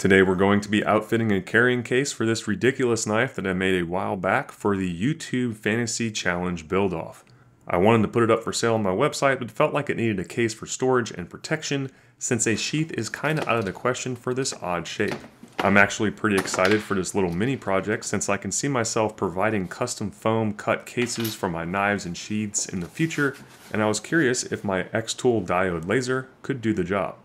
Today we're going to be outfitting a carrying case for this ridiculous knife that I made a while back for the YouTube Fantasy Challenge build-off. I wanted to put it up for sale on my website, but felt like it needed a case for storage and protection since a sheath is kind of out of the question for this odd shape. I'm actually pretty excited for this little mini project since I can see myself providing custom foam cut cases for my knives and sheaths in the future, and I was curious if my xTool diode laser could do the job.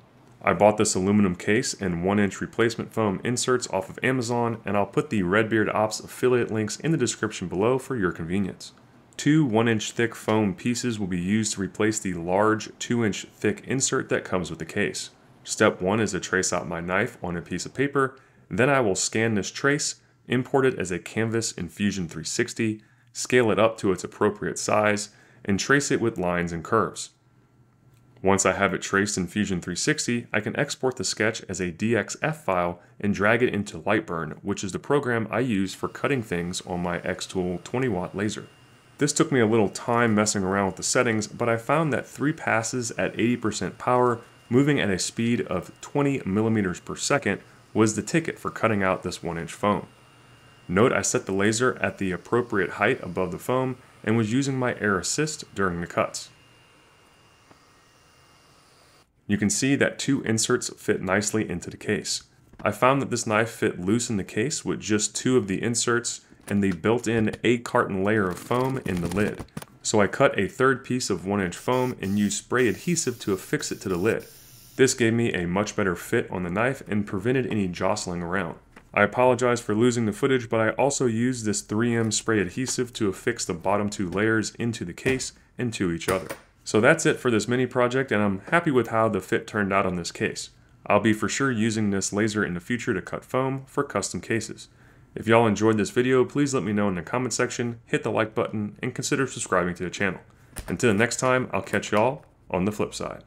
I bought this aluminum case and 1-inch replacement foam inserts off of Amazon, and I'll put the Redbeard Ops affiliate links in the description below for your convenience. Two 1-inch thick foam pieces will be used to replace the large 2-inch thick insert that comes with the case. Step 1 is to trace out my knife on a piece of paper, then I will scan this trace, import it as a canvas in Fusion 360, scale it up to its appropriate size, and trace it with lines and curves. Once I have it traced in Fusion 360, I can export the sketch as a DXF file and drag it into Lightburn, which is the program I use for cutting things on my xTool 20-watt laser. This took me a little time messing around with the settings, but I found that 3 passes at 80% power, moving at a speed of 20 millimeters per second, was the ticket for cutting out this 1-inch foam. Note I set the laser at the appropriate height above the foam and was using my air assist during the cuts. You can see that 2 inserts fit nicely into the case. I found that this knife fit loose in the case with just 2 of the inserts and the built-in 8-carton layer of foam in the lid. So I cut a 3rd piece of 1-inch foam and used spray adhesive to affix it to the lid. This gave me a much better fit on the knife and prevented any jostling around. I apologize for losing the footage, but I also used this 3M spray adhesive to affix the bottom 2 layers into the case and to each other. So that's it for this mini project, and I'm happy with how the fit turned out on this case. I'll be for sure using this laser in the future to cut foam for custom cases. If y'all enjoyed this video, please let me know in the comment section, hit the like button, and consider subscribing to the channel. Until next time, I'll catch y'all on the flip side.